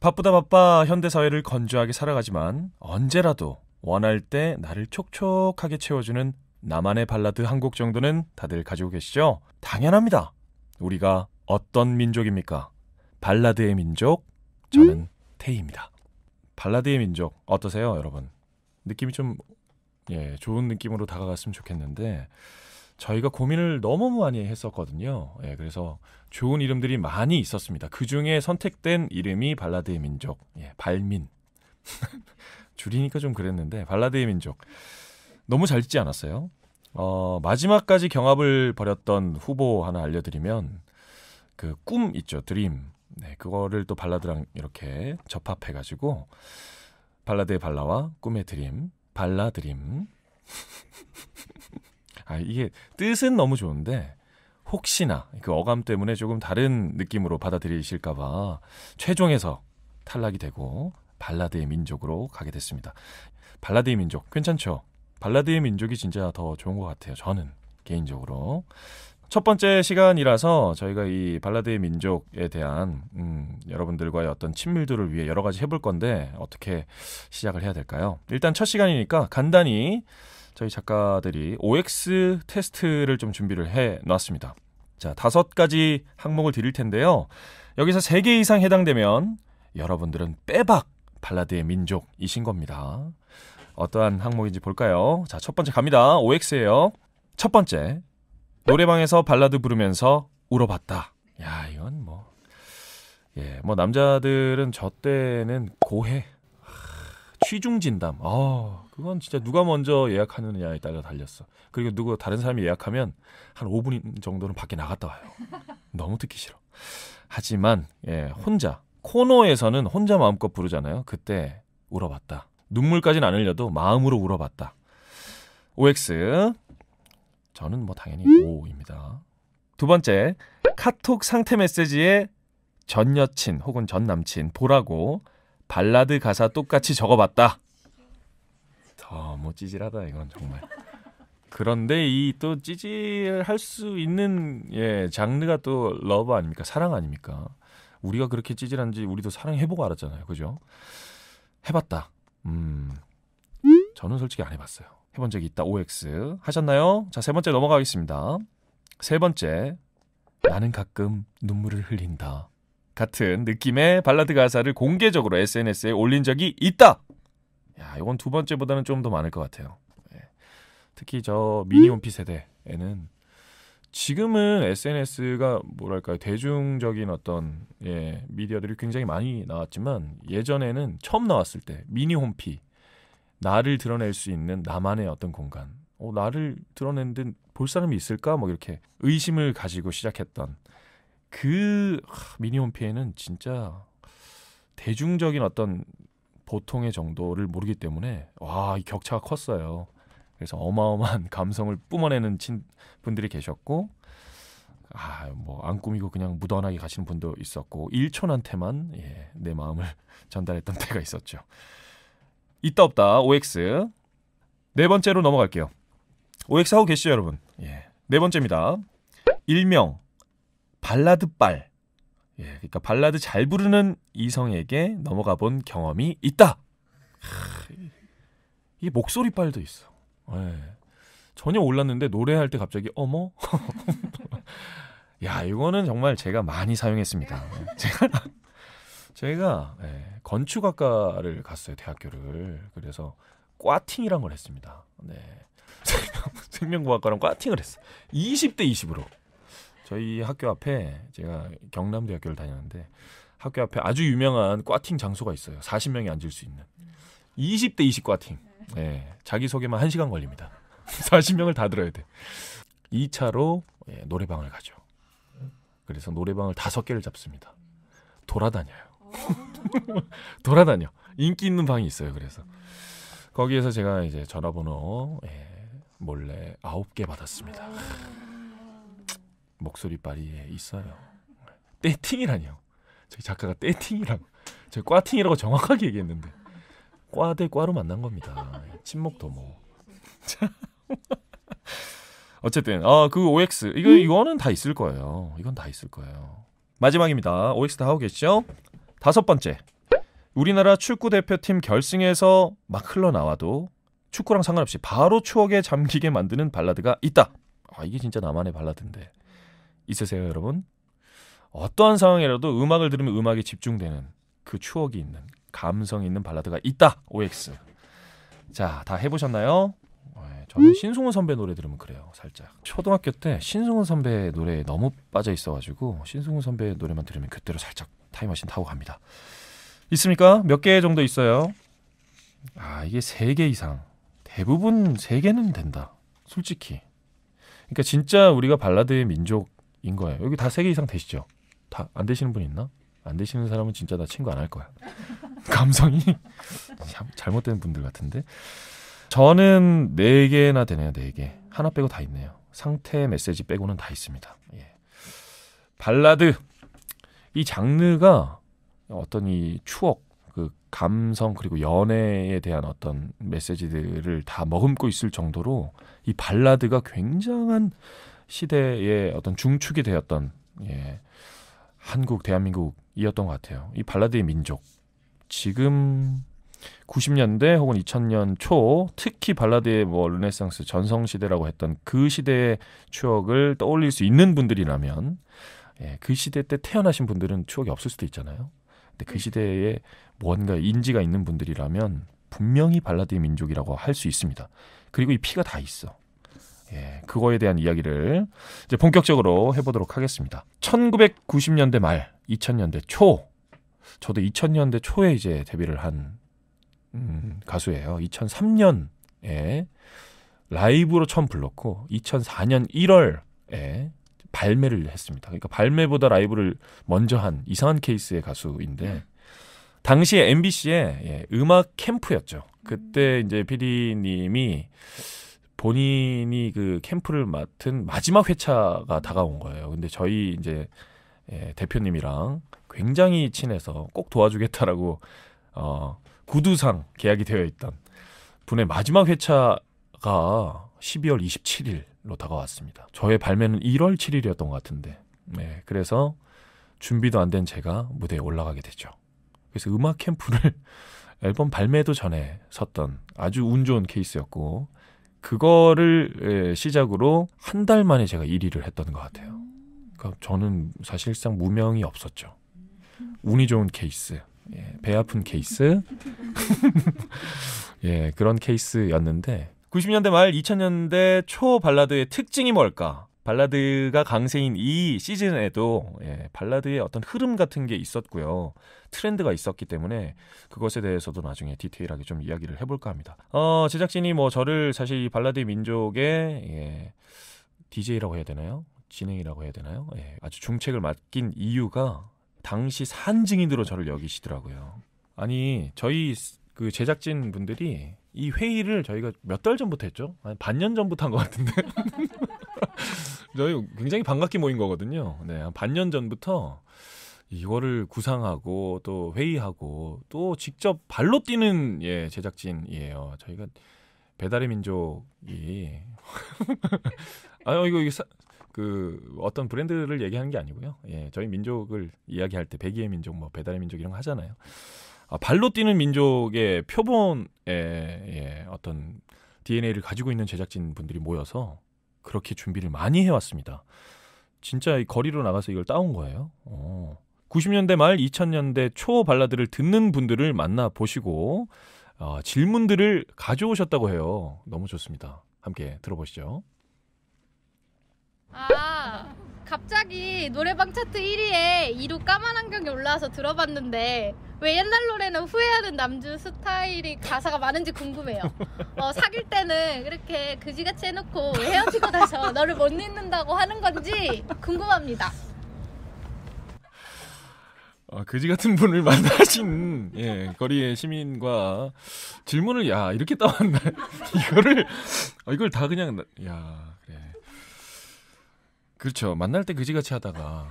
바쁘다 바빠 현대사회를 건조하게 살아가지만 언제라도 원할 때 나를 촉촉하게 채워주는 나만의 발라드 한 곡 정도는 다들 가지고 계시죠? 당연합니다. 우리가 어떤 민족입니까? 발라드의 민족, 저는 테이입니다. 발라드의 민족 어떠세요 여러분? 느낌이 좀 좋은 느낌으로 다가갔으면 좋겠는데 저희가 고민을 너무 많이 했었거든요. 그래서 좋은 이름들이 많이 있었습니다. 그중에 선택된 이름이 발라드의 민족, 발민. 줄이니까 좀 그랬는데 발라드의 민족. 너무 잘 짓지 않았어요? 마지막까지 경합을 벌였던 후보 하나 알려드리면 그 꿈 있죠, 드림. 그거를 또 발라드랑 이렇게 접합해가지고 발라드의 발라와 꿈의 드림, 발라드림. 이게 뜻은 너무 좋은데 혹시나 그 어감 때문에 조금 다른 느낌으로 받아들이실까봐 최종에서 탈락이 되고 발라드의 민족으로 가게 됐습니다. 발라드의 민족 괜찮죠? 발라드의 민족이 진짜 더 좋은 것 같아요. 저는 개인적으로 첫 번째 시간이라서 저희가 이 발라드의 민족에 대한 여러분들과의 어떤 친밀도를 위해 여러 가지 해볼 건데 어떻게 시작을 해야 될까요? 일단 첫 시간이니까 간단히 저희 작가들이 OX 테스트를 좀 준비를 해놨습니다. 자, 5가지 항목을 드릴 텐데요. 여기서 3개 이상 해당되면 여러분들은 빼박 발라드의 민족이신 겁니다. 어떠한 항목인지 볼까요? 자, 첫 번째 갑니다. OX예요. 첫 번째, 노래방에서 발라드 부르면서 울어봤다. 야, 이건 뭐 남자들은 저 때는 고해. 취중진담. 그건 진짜 누가 먼저 예약하느냐에 따라 달렸어. 그리고 다른 사람이 예약하면 한 5분 정도는 밖에 나갔다 와요. 너무 듣기 싫어. 하지만 혼자 코너에서는 혼자 마음껏 부르잖아요. 그때 울어봤다. 눈물까지는 안 흘려도 마음으로 울어봤다. OX. 저는 당연히 O입니다. 두 번째, 카톡 상태 메시지에 전 여친 혹은 전 남친 보라고 발라드 가사 똑같이 적어봤다. 너무 찌질하다 이건 정말. 그런데 이 또 찌질할 수 있는 장르가 또 러브 아닙니까? 사랑 아닙니까? 우리가 그렇게 찌질한지 우리도 사랑해보고 알았잖아요. 그죠? 해봤다. 저는 솔직히 안 해봤어요. 해본 적이 있다. OX 하셨나요? 자, 세 번째 넘어가겠습니다. 세 번째, 나는 가끔 눈물을 흘린다 같은 느낌의 발라드 가사를 공개적으로 SNS에 올린 적이 있다. 야, 이건 두 번째보다는 좀 더 많을 것 같아요. 특히 저 미니홈피 세대에는 지금은 SNS가 뭐랄까요, 대중적인 어떤 미디어들이 굉장히 많이 나왔지만 예전에는 처음 나왔을 때 미니홈피, 나를 드러낼 수 있는 나만의 어떤 공간, 나를 드러낸 듯 볼 사람이 있을까? 이렇게 의심을 가지고 시작했던 그 미니홈피에는 진짜 대중적인 어떤 보통의 정도를 모르기 때문에 이 격차가 컸어요. 그래서 어마어마한 감성을 뿜어내는 분들이 계셨고 안 꾸미고 그냥 무던하게 가시는 분도 있었고 1촌한테만 내 마음을 전달했던 때가 있었죠. 있다 없다 OX. 네 번째로 넘어갈게요. OX 하고 계시죠 여러분? 네 번째입니다. 일명 발라드빨. 그러니까 발라드 잘 부르는 이성에게 넘어가 본 경험이 있다. 이게 목소리 빨도 있어. 전혀 몰랐는데 노래할 때 갑자기 어머? 야, 이거는 정말 제가 많이 사용했습니다. 제가 건축학과를 갔어요, 대학교를. 그래서 꽈팅이란 걸 했습니다. 생명과학과랑 꽈팅을 했어요. 20대 20으로. 저희 학교 앞에, 제가 경남대학교를 다녔는데 학교 앞에 아주 유명한 꽈팅 장소가 있어요. 40명이 앉을 수 있는 20대 20 꽈팅. 자기소개만 1시간 걸립니다. 40명을 다 들어야 돼. 2차로 노래방을 가죠. 그래서 노래방을 5개를 잡습니다. 돌아다녀요. 돌아다녀. 인기 있는 방이 있어요. 그래서 거기에서 제가 이제 전화번호 몰래 9개 받았습니다. 목소리 빨이 있어요. 떼팅이라뇨. 저희 작가가 떼팅이라고. 저희 꽈팅이라고 정확하게 얘기했는데 꽈 대 꽈로 만난 겁니다. 침묵 도모. 어쨌든 그 OX 이거는 다 있을 거예요. 이건 다 있을 거예요. 마지막입니다. OX 다 하고 계시죠? 5번째, 우리나라 축구 대표팀 결승에서 막 흘러나와도 축구랑 상관없이 바로 추억에 잠기게 만드는 발라드가 있다. 아, 이게 진짜 나만의 발라드인데 있으세요, 여러분? 어떠한 상황이라도 음악을 들으면 음악에 집중되는 그 추억이 있는 감성이 있는 발라드가 있다. OX. 자, 다 해보셨나요? 저는 신승훈 선배 노래 들으면 그래요. 살짝 초등학교 때 신승훈 선배 노래에 너무 빠져 있어가지고 신승훈 선배 노래만 들으면 그때로 살짝 타임머신 타고 갑니다. 있습니까? 몇 개 정도 있어요? 아, 이게 3개 이상, 대부분 3개는 된다 솔직히. 그러니까 진짜 우리가 발라드의 민족인 거예요. 여기 다 3개 이상 되시죠? 다 안 되시는 분 있나? 안 되시는 사람은 진짜 나 친구 안 할 거야. 감성이 참 잘못된 분들 같은데. 저는 4개나 되네요. 4개. 하나 빼고 다 있네요. 상태 메시지 빼고는 다 있습니다. 예. 발라드. 이 장르가 어떤 이 추억, 그 감성, 그리고 연애에 대한 어떤 메시지들을 다 머금고 있을 정도로 이 발라드가 굉장한 시대의 어떤 중축이 되었던, 예, 한국, 대한민국이었던 것 같아요. 이 발라드의 민족. 지금 90년대 혹은 2000년 초, 특히 발라드의 뭐 르네상스 전성시대라고 했던 그 시대의 추억을 떠올릴 수 있는 분들이라면, 예, 그 시대 때 태어나신 분들은 추억이 없을 수도 있잖아요. 근데 그 시대에 뭔가 인지가 있는 분들이라면 분명히 발라드의 민족이라고 할 수 있습니다. 그리고 이 피가 다 있어. 예, 그거에 대한 이야기를 이제 본격적으로 해보도록 하겠습니다. 1990년대 말, 2000년대 초. 저도 2000년대 초에 이제 데뷔를 한 가수예요. 2003년에 라이브로 처음 불렀고 2004년 1월에 발매를 했습니다. 그러니까 발매보다 라이브를 먼저 한 이상한 케이스의 가수인데, 당시에 MBC에, 예, 음악 캠프였죠. 그때 이제 PD님이 본인이 그 캠프를 맡은 마지막 회차가 다가온 거예요. 근데 저희 이제, 예, 대표님이랑 굉장히 친해서 꼭 도와주겠다라고 구두상 계약이 되어 있던 분의 마지막 회차가 12월 27일로 다가왔습니다. 저의 발매는 1월 7일이었던 것 같은데, 네, 그래서 준비도 안 된 제가 무대에 올라가게 되죠. 그래서 음악 캠프를 앨범 발매도 전에 섰던 아주 운 좋은 케이스였고, 그거를 시작으로 한 달 만에 제가 1위를 했던 것 같아요. 그러니까 저는 사실상 무명이 없었죠. 운이 좋은 케이스, 예, 배 아픈 케이스. 예, 그런 케이스였는데 90년대 말 2000년대 초 발라드의 특징이 뭘까? 발라드가 강세인 이 시즌에도, 예, 발라드의 어떤 흐름 같은 게 있었고요. 트렌드가 있었기 때문에 그것에 대해서도 나중에 디테일하게 좀 이야기를 해볼까 합니다. 제작진이 뭐 저를 사실 이 발라드의 민족의, 예, DJ라고 해야 되나요? 진행이라고 해야 되나요? 예, 아주 중책을 맡긴 이유가 당시 산증인으로 저를 여기시더라고요. 아니, 저희 그 제작진 분들이 이 회의를 저희가 몇 달 전부터 했죠? 한 반년 전부터 한 것 같은데. 저희 굉장히 반갑게 모인 거거든요. 네, 한 반년 전부터 이거를 구상하고 또 회의하고 또 직접 발로 뛰는, 예, 제작진이에요. 저희가 배달의 민족이 아니, 이거 그 어떤 브랜드를 얘기하는 게 아니고요. 예, 저희 민족을 이야기할 때 백의의 민족, 뭐 배달의 민족 이런 거 하잖아요. 아, 발로 뛰는 민족의 표본의, 예, 어떤 DNA를 가지고 있는 제작진 분들이 모여서 그렇게 준비를 많이 해왔습니다. 진짜 이 거리로 나가서 이걸 따온 거예요. 90년대 말 2000년대 초 발라드를 듣는 분들을 만나보시고 질문들을 가져오셨다고 해요. 너무 좋습니다. 함께 들어보시죠. 아, 갑자기 노래방 차트 1위에 2루 까만 안경이 올라와서 들어봤는데 왜 옛날 노래는 후회하는 남주 스타일이 가사가 많은지 궁금해요. 사귈 때는 그렇게 그지같이 해놓고 왜 헤어지고 나서 너를 못 잊는다고 하는 건지 궁금합니다. 그지 같은 분을 만나신, 예, 거리의 시민과 질문을, 야, 이렇게 따왔나. 이걸 다 그냥, 야, 그래. 그렇죠. 만날 때 그지같이 하다가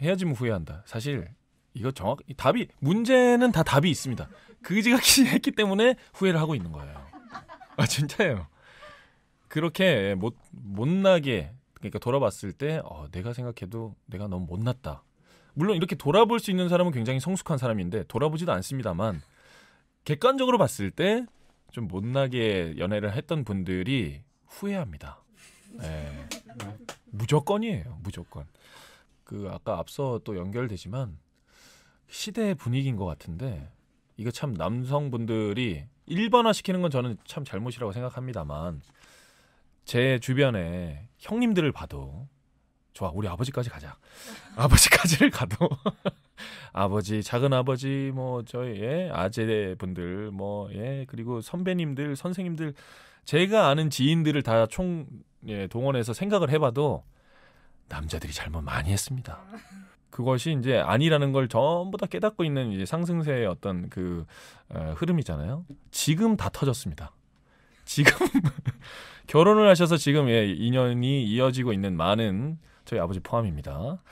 헤어지면 후회한다. 사실 이거 정확히 답이, 문제는 다 답이 있습니다. 그지같이 했기 때문에 후회를 하고 있는 거예요. 아, 진짜예요. 그렇게 못나게, 그러니까 돌아봤을 때 내가 생각해도 내가 너무 못났다. 물론 이렇게 돌아볼 수 있는 사람은 굉장히 성숙한 사람인데 돌아보지도 않습니다만 객관적으로 봤을 때 좀 못나게 연애를 했던 분들이 후회합니다. 네. 무조건이에요. 무조건. 그 아까 앞서 또 연결되지만 시대의 분위기인 것 같은데 이거 참 남성분들이 일반화시키는 건 저는 참 잘못이라고 생각합니다만 제 주변에 형님들을 봐도 좋아 우리 아버지까지 가자 아버지까지를 가도 아버지 작은아버지 뭐 저희 예, 아재분들 뭐 예, 그리고 선배님들 선생님들 제가 아는 지인들을 다 총 예, 동원해서 생각을 해봐도 남자들이 잘못 많이 했습니다. 그것이 이제 아니라는 걸 전부 다 깨닫고 있는 이제 상승세의 어떤 그 흐름이잖아요. 지금 다 터졌습니다. 지금 결혼을 하셔서 지금 예, 인연이 이어지고 있는 많은 저희 아버지 포함입니다.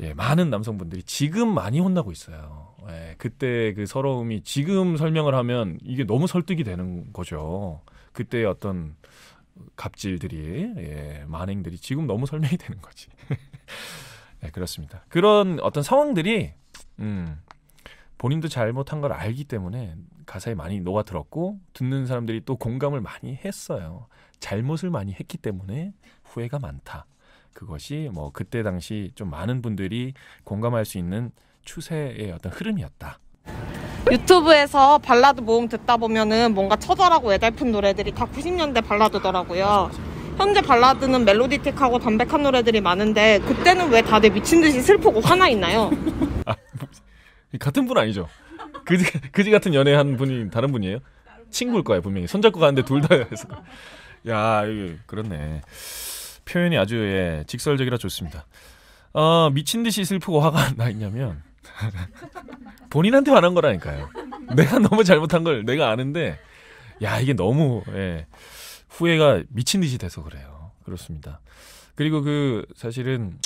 예, 많은 남성분들이 지금 많이 혼나고 있어요. 예, 그때 그 서러움이 지금 설명을 하면 이게 너무 설득이 되는 거죠. 그때의 어떤 갑질들이 예, 만행들이 지금 너무 설명이 되는 거지. 네, 그렇습니다. 그런 어떤 상황들이 본인도 잘못한 걸 알기 때문에 가사에 많이 녹아들었고 듣는 사람들이 또 공감을 많이 했어요. 잘못을 많이 했기 때문에 후회가 많다. 그것이 뭐 그때 당시 좀 많은 분들이 공감할 수 있는 추세의 어떤 흐름이었다. 유튜브에서 발라드 모음 듣다 보면은 뭔가 처절하고 애달픈 노래들이 다 90년대 발라드더라고요. 맞아. 현재 발라드는 멜로디틱하고 담백한 노래들이 많은데 그때는 왜 다들 미친 듯이 슬프고 화나 있나요? 아, 같은 분 아니죠? 그지 같은 연애한 분이 다른 분이에요? 친구일 거예요 분명히. 손잡고 가는데 둘 다 해서. 야, 그렇네. 표현이 아주 예, 직설적이라 좋습니다. 미친 듯이 슬프고 화가 나 있냐면 본인한테 화난 거라니까요. 내가 너무 잘못한 걸 내가 아는데 야 이게 너무... 예, 후회가 미친 듯이 돼서 그래요. 그렇습니다. 그리고 그 사실은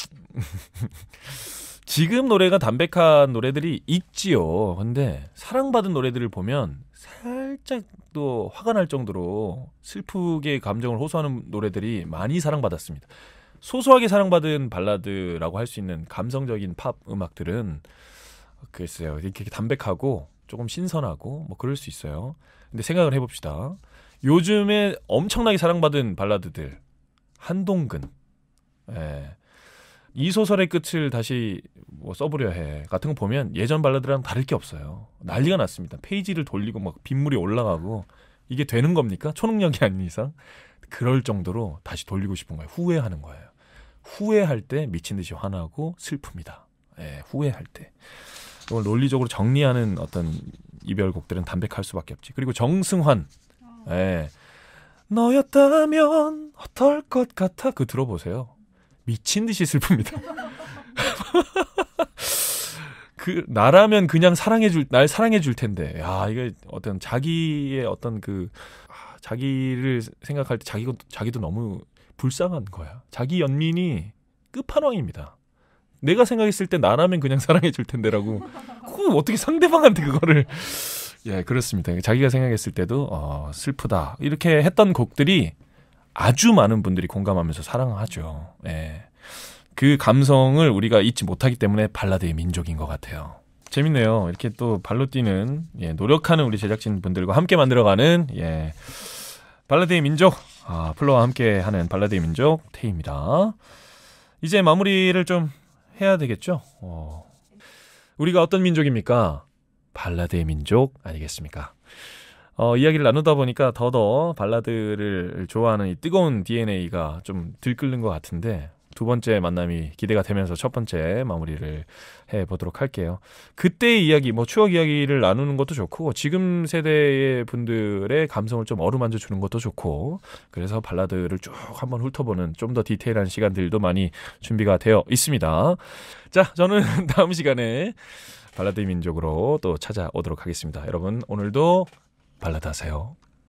지금 노래가 담백한 노래들이 있지요. 근데 사랑받은 노래들을 보면 살짝 또 화가 날 정도로 슬프게 감정을 호소하는 노래들이 많이 사랑받았습니다. 소소하게 사랑받은 발라드라고 할 수 있는 감성적인 팝 음악들은 글쎄요. 이렇게 담백하고 조금 신선하고 뭐 그럴 수 있어요. 근데 생각을 해봅시다. 요즘에 엄청나게 사랑받은 발라드들 한동근 예. 이 소설의 끝을 다시 뭐 써보려 해 같은 거 보면 예전 발라드랑 다를 게 없어요. 난리가 났습니다. 페이지를 돌리고 막 빗물이 올라가고 이게 되는 겁니까? 초능력이 아닌 이상 그럴 정도로 다시 돌리고 싶은 거예요. 후회하는 거예요. 후회할 때 미친 듯이 화나고 슬픕니다. 예, 후회할 때 이걸 논리적으로 정리하는 어떤 이별곡들은 담백할 수밖에 없지. 그리고 정승환 예. 너였다면 어떨 것 같아? 그 들어보세요. 미친 듯이 슬픕니다. 그 나라면 그냥 날 사랑해줄 텐데. 야 이게 어떤 자기의 어떤 그 자기를 생각할 때 자기도 너무 불쌍한 거야. 자기 연민이 끝판왕입니다. 내가 생각했을 때 나라면 그냥 사랑해줄 텐데라고. 그걸 어떻게 상대방한테 그거를? 예, 그렇습니다. 자기가 생각했을 때도 슬프다 이렇게 했던 곡들이 아주 많은 분들이 공감하면서 사랑하죠. 예, 그 감성을 우리가 잊지 못하기 때문에 발라드의 민족인 것 같아요. 재밌네요. 이렇게 또 발로 뛰는 예, 노력하는 우리 제작진분들과 함께 만들어가는 예, 발라드의 민족 플로와 함께하는 발라드의 민족 테이입니다. 이제 마무리를 좀 해야 되겠죠? 우리가 어떤 민족입니까? 발라드의 민족 아니겠습니까? 이야기를 나누다 보니까 더더 발라드를 좋아하는 이 뜨거운 DNA가 좀 들끓는 것 같은데 두 번째 만남이 기대가 되면서 첫 번째 마무리를 해보도록 할게요. 그때의 이야기, 뭐 추억 이야기를 나누는 것도 좋고 지금 세대의 분들의 감성을 좀 어루만져 주는 것도 좋고 그래서 발라드를 쭉 한번 훑어보는 좀 더 디테일한 시간들도 많이 준비가 되어 있습니다. 자, 저는 다음 시간에 발라드 민족으로 또 찾아오도록 하겠습니다. 여러분 오늘도 발라드 하세요.